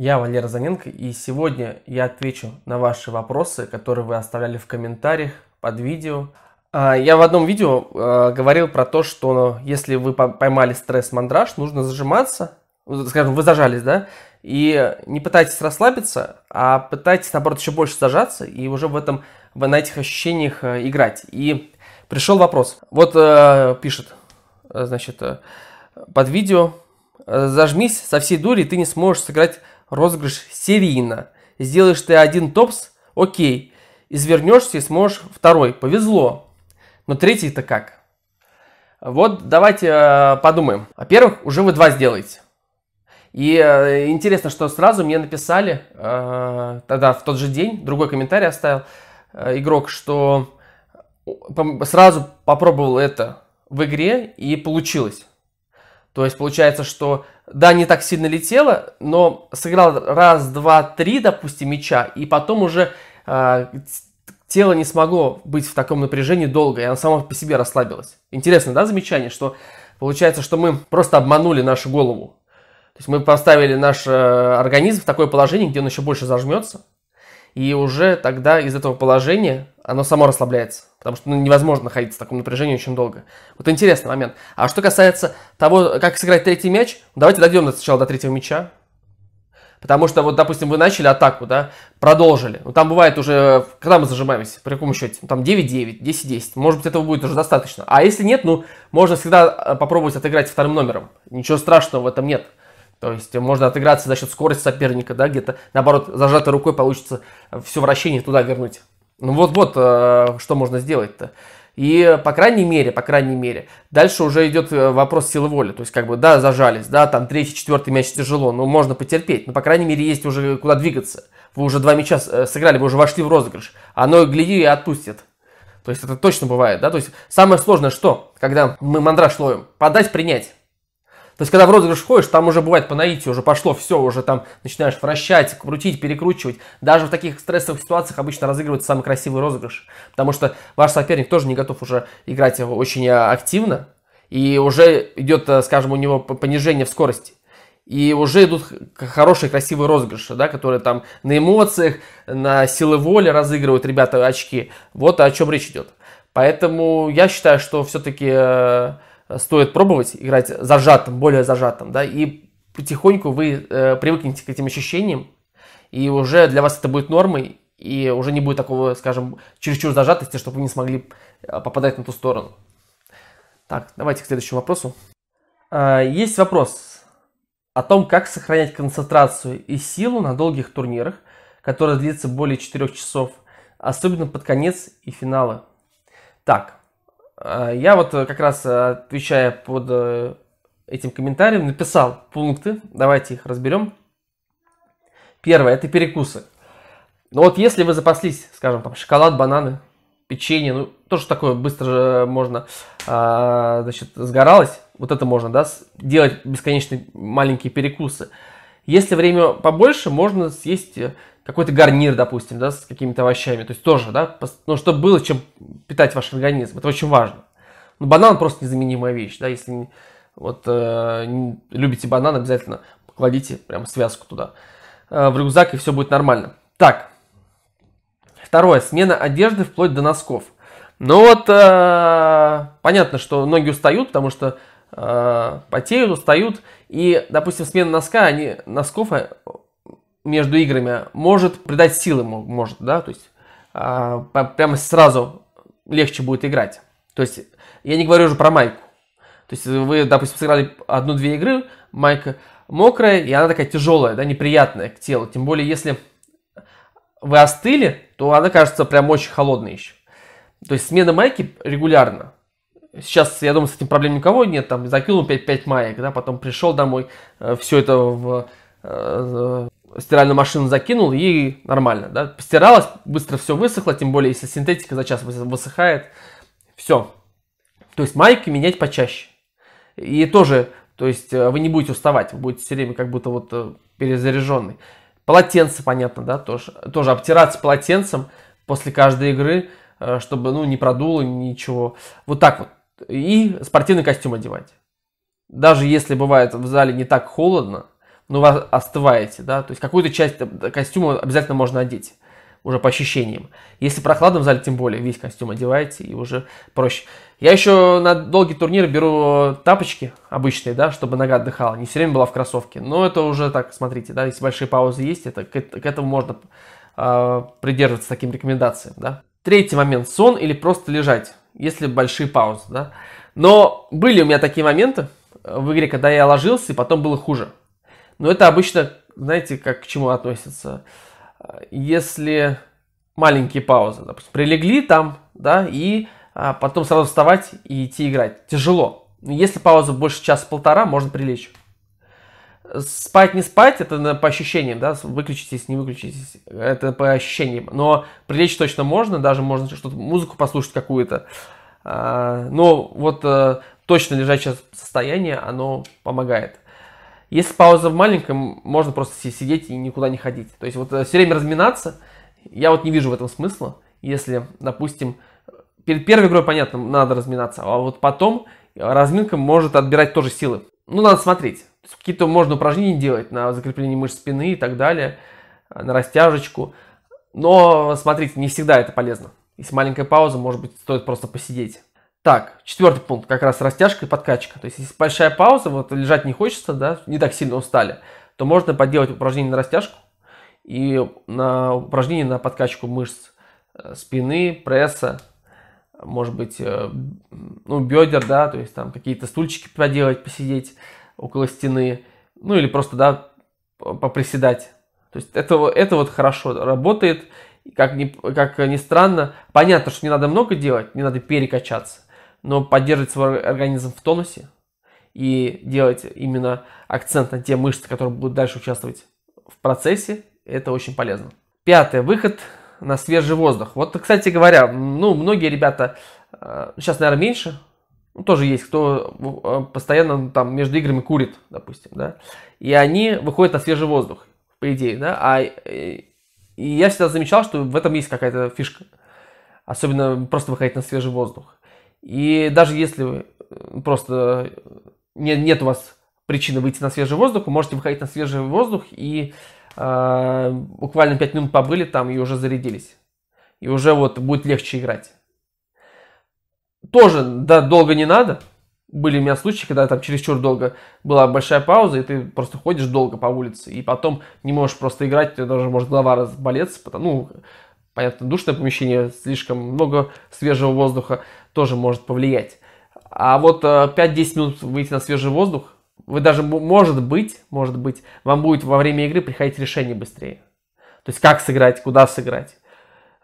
Я Валера Зоненко, и сегодня я отвечу на ваши вопросы, которые вы оставляли в комментариях под видео. Я в одном видео говорил про то, что если вы поймали стресс-мандраж, нужно зажиматься, скажем, вы зажались, да, и не пытайтесь расслабиться, а пытайтесь, наоборот, еще больше зажаться и уже на этих ощущениях играть. И пришел вопрос. Вот пишет, значит, под видео: зажмись со всей дури, ты не сможешь сыграть розыгрыш серийно. Сделаешь ты один топс, окей. Извернешься и сможешь второй. Повезло. Но третий-то как? Вот давайте подумаем. Во-первых, уже вы два сделаете. И интересно, что сразу мне написали, тогда в тот же день, другой комментарий оставил игрок, что сразу попробовал это в игре и получилось. То есть получается, что да, не так сильно летело, но сыграл раз, два, три, допустим, мяча, и потом уже тело не смогло быть в таком напряжении долго, и оно само по себе расслабилось. Интересно, да, замечание, что получается, что мы просто обманули нашу голову. То есть мы поставили наш организм в такое положение, где он еще больше зажмется, и уже тогда из этого положения оно само расслабляется. Потому что невозможно находиться в таком напряжении очень долго. Вот интересный момент. А что касается того, как сыграть третий мяч, давайте дойдем сначала до третьего мяча. Потому что, вот, допустим, вы начали атаку, да, продолжили. Ну, там бывает уже, когда мы зажимаемся, при каком счете? Ну, там 9-9, 10-10. Может быть, этого будет уже достаточно. А если нет, ну, можно всегда попробовать отыграть вторым номером. Ничего страшного в этом нет. То есть можно отыграться за счет скорости соперника, да, где-то, наоборот, зажатой рукой получится все вращение туда вернуть. Ну вот-вот, что можно сделать-то. И, по крайней мере, дальше уже идет вопрос силы воли. То есть, как бы, да, зажались, да, там третий, четвертый мяч тяжело, но можно потерпеть. Но, по крайней мере, есть уже куда двигаться. Вы уже два мяча сыграли, вы уже вошли в розыгрыш. Оно, гляди, и отпустит. То есть, это точно бывает, да. То есть, самое сложное что, когда мы мандраж ловим? Подать, принять. То есть, когда в розыгрыш входишь, там уже бывает по наитию, уже пошло все, уже там начинаешь вращать, крутить, перекручивать. Даже в таких стрессовых ситуациях обычно разыгрывается самый красивый розыгрыш, потому что ваш соперник тоже не готов уже играть очень активно, и уже идет, скажем, у него понижение в скорости. И уже идут хорошие, красивые розыгрыши, да, которые там на эмоциях, на силы воли разыгрывают ребята очки. Вот о чем речь идет. Поэтому я считаю, что все-таки стоит пробовать играть зажатым, более зажатым, да, и потихоньку вы привыкнете к этим ощущениям, и уже для вас это будет нормой, и уже не будет такого, скажем, чересчур зажатости, чтобы вы не смогли попадать на ту сторону. Так, давайте к следующему вопросу. Есть вопрос о том, как сохранять концентрацию и силу на долгих турнирах, которые длится более 4 часов, особенно под конец и финалы. Так. Я вот как раз, отвечая под этим комментарием, написал пункты, давайте их разберем. Первое – это перекусы. Но вот если вы запаслись, скажем, там шоколад, бананы, печенье, ну то, что такое быстро можно, значит, сгоралось, вот это можно, да, делать бесконечные маленькие перекусы. Если время побольше, можно съесть какой-то гарнир, допустим, да, с какими-то овощами. То есть тоже, да, ну, чтобы было чем питать ваш организм. Это очень важно. Ну, банан просто незаменимая вещь, да, если вот, любите банан, обязательно кладите прям связку туда в рюкзак, и все будет нормально. Так, второе, смена одежды вплоть до носков. Ну вот, понятно, что ноги устают, потому что потеют, устают, и, допустим, смена носка, носков между играми может придать силы, может, да, то есть прямо сразу легче будет играть. То есть я не говорю уже про майку. То есть вы, допустим, сыграли одну-две игры, майка мокрая, и она такая тяжелая, да, неприятная к телу. Тем более, если вы остыли, то она кажется прям очень холодной еще. То есть смена майки регулярно. Сейчас, я думаю, с этим проблем никого нет, там закинул 5 маек, да, потом пришел домой, все это в стиральную машину закинул, и нормально, да, постиралось, быстро все высохло, тем более, если синтетика за час высыхает, все. То есть майки менять почаще. И тоже, то есть вы не будете уставать, вы будете все время как будто вот перезаряженный. Полотенце, понятно, да, тоже обтираться полотенцем после каждой игры, чтобы, ну, не продуло ничего. Вот так вот. И спортивный костюм одевать. Даже если бывает в зале не так холодно, но вы остываете, да, то есть какую-то часть костюма обязательно можно одеть, уже по ощущениям. Если прохладно в зале, тем более, весь костюм одеваете и уже проще. Я еще на долгий турнир беру тапочки обычные, да, чтобы нога отдыхала, не все время была в кроссовке. Но это уже так, смотрите, да, если большие паузы есть, это, к этому можно придерживаться таким рекомендациям, да. Третий момент – сон или просто лежать, если большие паузы, да. Но были у меня такие моменты в игре, когда я ложился, и потом было хуже. Но это обычно, знаете, как к чему относится. Если маленькие паузы, допустим, прилегли там, да, и потом сразу вставать и идти играть. Тяжело. Если пауза больше часа-полтора, можно прилечь. Спать, не спать, это по ощущениям, да, выключитесь, не выключитесь, это по ощущениям. Но прилечь точно можно, даже можно что-то, музыку послушать какую-то. Но вот точно лежачее состояние, оно помогает. Если пауза в маленьком, можно просто сидеть и никуда не ходить. То есть вот все время разминаться, я вот не вижу в этом смысла. Если, допустим, перед первой игрой, понятно, надо разминаться, а вот потом разминка может отбирать тоже силы. Ну, надо смотреть. Какие-то можно упражнения делать на закрепление мышц спины и так далее, на растяжечку. Но, смотрите, не всегда это полезно. Если маленькая пауза, может быть, стоит просто посидеть. Так, четвертый пункт, как раз растяжка и подкачка. То есть, если большая пауза, вот лежать не хочется, да, не так сильно устали, то можно поделать упражнение на растяжку и на упражнение на подкачку мышц спины, пресса, может быть, ну, бедер, да, то есть там какие-то стульчики поделать, посидеть около стены, ну или просто, да, поприседать. То есть это вот хорошо работает. Как ни странно, понятно, что не надо много делать, не надо перекачаться, но поддерживать свой организм в тонусе и делать именно акцент на те мышцы, которые будут дальше участвовать в процессе, это очень полезно. Пятое. Выход на свежий воздух. Вот, кстати говоря, ну, многие ребята, сейчас, наверное, меньше, ну, тоже есть, кто постоянно там между играми курит, допустим, да, и они выходят на свежий воздух, по идее, да, И я всегда замечал, что в этом есть какая-то фишка. Особенно просто выходить на свежий воздух. И даже если просто нет у вас причины выйти на свежий воздух, вы можете выходить на свежий воздух и буквально 5 минут побыли там и уже зарядились. И уже вот будет легче играть. Тоже, да, долго не надо. Были у меня случаи, когда там чересчур долго была большая пауза, и ты просто ходишь долго по улице, и потом не можешь просто играть, у тебя даже может голова разболеться, потому, ну, понятно, душное помещение, слишком много свежего воздуха тоже может повлиять. А вот 5-10 минут выйти на свежий воздух, вы даже, может быть, вам будет во время игры приходить решение быстрее. То есть как сыграть, куда сыграть.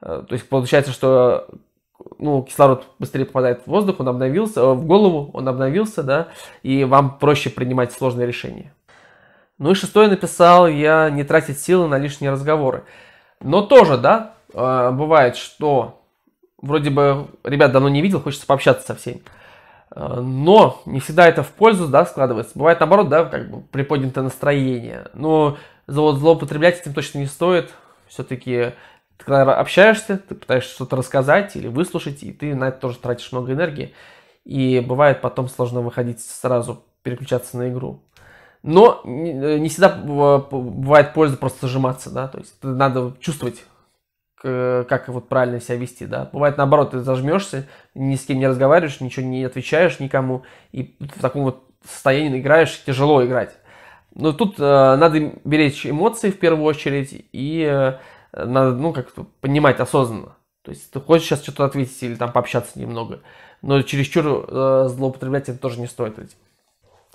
То есть получается, что... Ну, кислород быстрее попадает в воздух, он обновился, в голову он обновился, да, и вам проще принимать сложные решения. Ну и шестое написал я: не тратить силы на лишние разговоры. Но тоже, да, бывает, что вроде бы ребят давно не видел, хочется пообщаться со всеми. Но не всегда это в пользу, да, складывается. Бывает наоборот, да, как бы приподнятое настроение. Но злоупотреблять этим точно не стоит, все-таки... Ты когда общаешься, ты пытаешься что-то рассказать или выслушать, и ты на это тоже тратишь много энергии. И бывает потом сложно выходить сразу, переключаться на игру. Но не всегда бывает польза просто сжиматься, да, то есть надо чувствовать, как вот правильно себя вести, да. Бывает наоборот, ты зажмешься, ни с кем не разговариваешь, ничего не отвечаешь никому, и в таком вот состоянии играешь, тяжело играть. Но тут надо беречь эмоции в первую очередь и... Надо, ну, как-то понимать осознанно. То есть ты хочешь сейчас что-то ответить или там пообщаться немного, но чересчур злоупотреблять это тоже не стоит.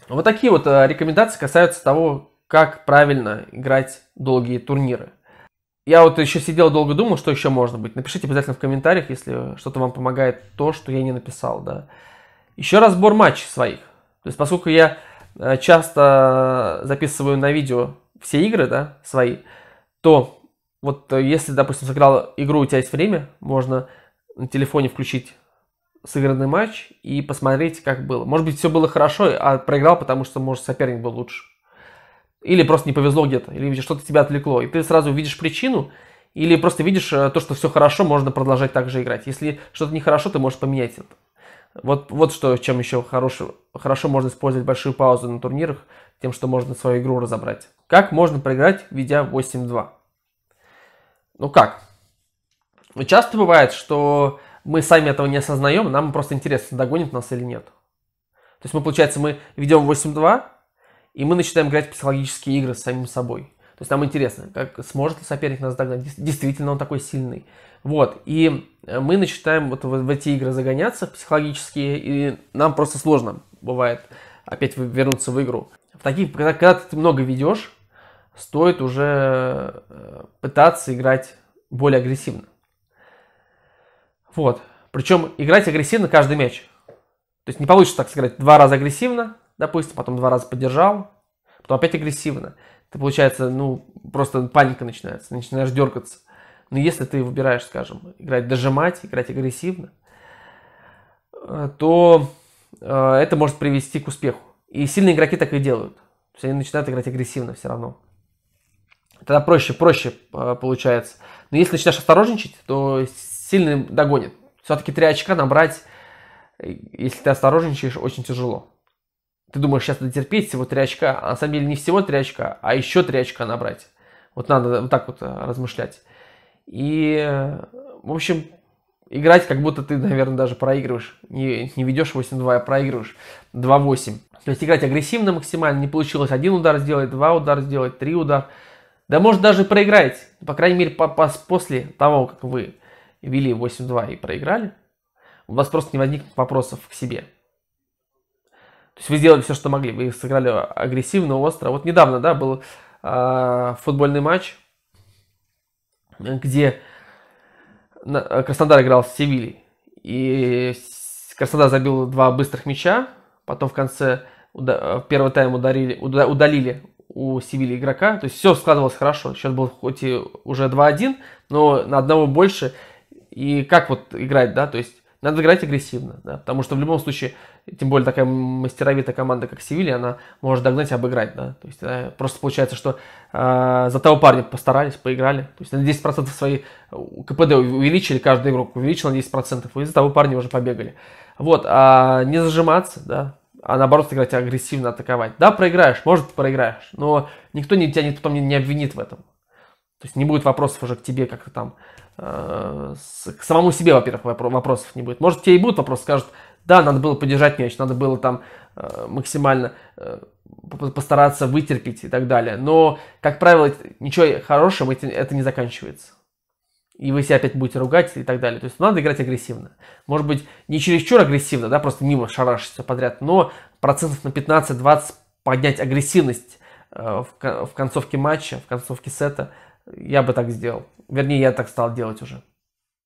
Вот такие вот рекомендации касаются того, как правильно играть долгие турниры. Я вот еще сидел долго думал, что еще можно быть. Напишите обязательно в комментариях, если что-то вам помогает то, что я не написал, да. Еще разбор матчей своих. То есть поскольку я часто записываю на видео все игры, да, свои, то... Вот если, допустим, сыграл игру, у тебя есть время, можно на телефоне включить сыгранный матч и посмотреть, как было. Может быть, все было хорошо, а проиграл, потому что, может, соперник был лучше. Или просто не повезло где-то, или что-то тебя отвлекло. И ты сразу видишь причину, или просто видишь то, что все хорошо, можно продолжать так же играть. Если что-то нехорошо, ты можешь поменять это. Вот что, чем еще хорошо можно использовать большую паузу на турнирах, тем, что можно свою игру разобрать. Как можно проиграть, ведя 8-2? Ну как? Часто бывает, что мы сами этого не осознаем, нам просто интересно, догонит нас или нет. То есть мы, получается, мы ведем 8-2, и мы начинаем играть в психологические игры с самим собой. То есть нам интересно, как сможет ли соперник нас догнать, действительно он такой сильный. Вот, и мы начинаем вот в эти игры загоняться психологические, и нам просто сложно бывает опять вернуться в игру. В таких, когда ты много ведешь, стоит уже пытаться играть более агрессивно. Вот, причем играть агрессивно каждый мяч. То есть не получится так сыграть два раза агрессивно, допустим, потом два раза поддержал, потом опять агрессивно. Ты, получается, ну, просто паника начинается, начинаешь дергаться. Но если ты выбираешь, скажем, играть дожимать, играть агрессивно, то это может привести к успеху. И сильные игроки так и делают. То есть они начинают играть агрессивно все равно. Тогда проще получается. Но если начинаешь осторожничать, то сильный догонит. Все-таки 3 очка набрать, если ты осторожничаешь, очень тяжело. Ты думаешь, сейчас надо терпеть всего 3 очка, а на самом деле не всего 3 очка, а еще 3 очка набрать. Вот надо вот так вот размышлять. И, в общем, играть как будто ты, наверное, даже проигрываешь. Не ведешь 8-2, а проигрываешь 2-8. То есть играть агрессивно максимально. Не получилось один удар сделать, два удара сделать, три удара. Да может даже проиграете. По крайней мере, после того, как вы вели 8-2 и проиграли, у вас просто не возникнет вопросов к себе. То есть вы сделали все, что могли. Вы сыграли агрессивно, остро. Вот недавно, да, был футбольный матч, где Краснодар играл с Севильей. И Краснодар забил два быстрых мяча. Потом в конце первого тайма удалили у Севильи игрока. То есть все складывалось хорошо. Счет был хоть и уже 2-1, но на одного больше. И как вот играть, да? То есть надо играть агрессивно, да? Потому что в любом случае, тем более такая мастеровитая команда, как Севилья, она может догнать и обыграть, да? То есть просто получается, что за того парня постарались, поиграли. То есть на 10% свои КПД увеличили, каждый игрок увеличил на 10%, и за того парня уже побегали. Вот, а не зажиматься, да? А наоборот, играть агрессивно, атаковать. Да, проиграешь, может, проиграешь, но никто тебя потом не обвинит в этом. То есть не будет вопросов уже к тебе как-то там, к самому себе, во-первых, вопросов не будет. Может, тебе и будут вопросы, скажут, да, надо было поддержать мяч, надо было там максимально постараться вытерпеть и так далее. Но, как правило, ничего хорошего это не заканчивается. И вы себя опять будете ругать и так далее. То есть надо играть агрессивно. Может быть, не чересчур агрессивно, да, просто мимо шарашить все подряд, но процентов на 15-20 поднять агрессивность в концовке матча, в концовке сета. Я бы так сделал. Вернее, я так стал делать уже.